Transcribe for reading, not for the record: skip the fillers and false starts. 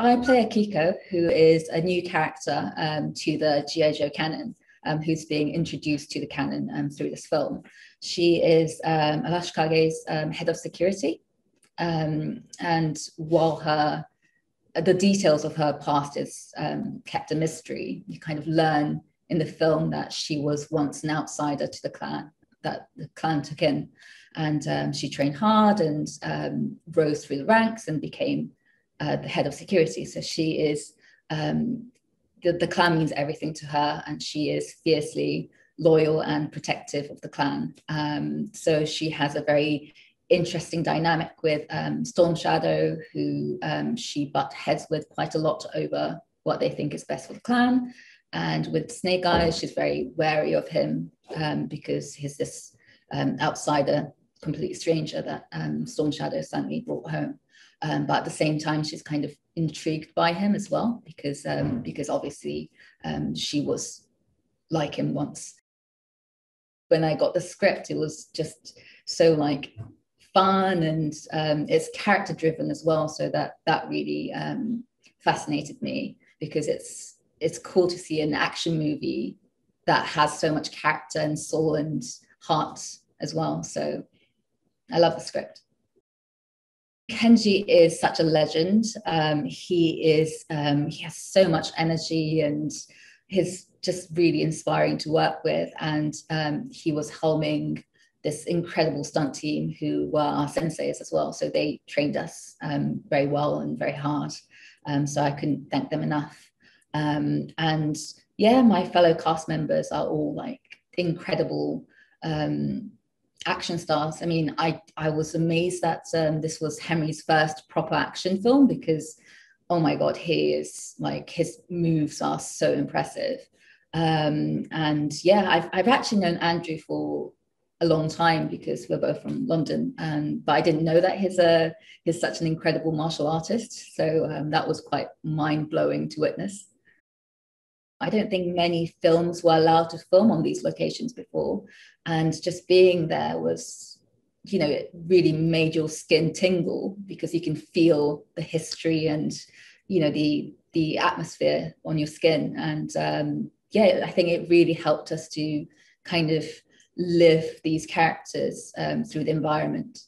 I play Akiko, who is a new character to the G.I. Joe canon, who's being introduced to the canon through this film. She is Arashikage's head of security, and while the details of her past is kept a mystery, you kind of learn in the film that she was once an outsider to the clan, that the clan took in, and she trained hard and rose through the ranks and became the head of security. So she is, the clan means everything to her, and she is fiercely loyal and protective of the clan. So she has a very interesting dynamic with Storm Shadow, who she butt heads with quite a lot over what they think is best for the clan. And with Snake Eyes, she's very wary of him because he's this outsider, complete stranger that Storm Shadow suddenly brought home. But at the same time, she's kind of intrigued by him as well, because obviously she was like him once. When I got the script, it was just so like fun, and it's character driven as well. So that really fascinated me, because it's cool to see an action movie that has so much character and soul and heart as well. So I love the script. Kenji is such a legend. He has so much energy, and he's just really inspiring to work with. And he was helming this incredible stunt team who were our senseis as well. So they trained us very well and very hard. So I couldn't thank them enough. And yeah, my fellow cast members are all like incredible action stars. I mean, I was amazed that this was Henry's first proper action film, because, oh my God, he is like, his moves are so impressive. And yeah, I've actually known Andrew for a long time because we're both from London, but I didn't know that he's such an incredible martial artist. So that was quite mind-blowing to witness. I don't think many films were allowed to film on these locations before, and just being there was, you know, it really made your skin tingle, because you can feel the history and, you know, the atmosphere on your skin. And yeah, I think it really helped us to kind of live these characters through the environment.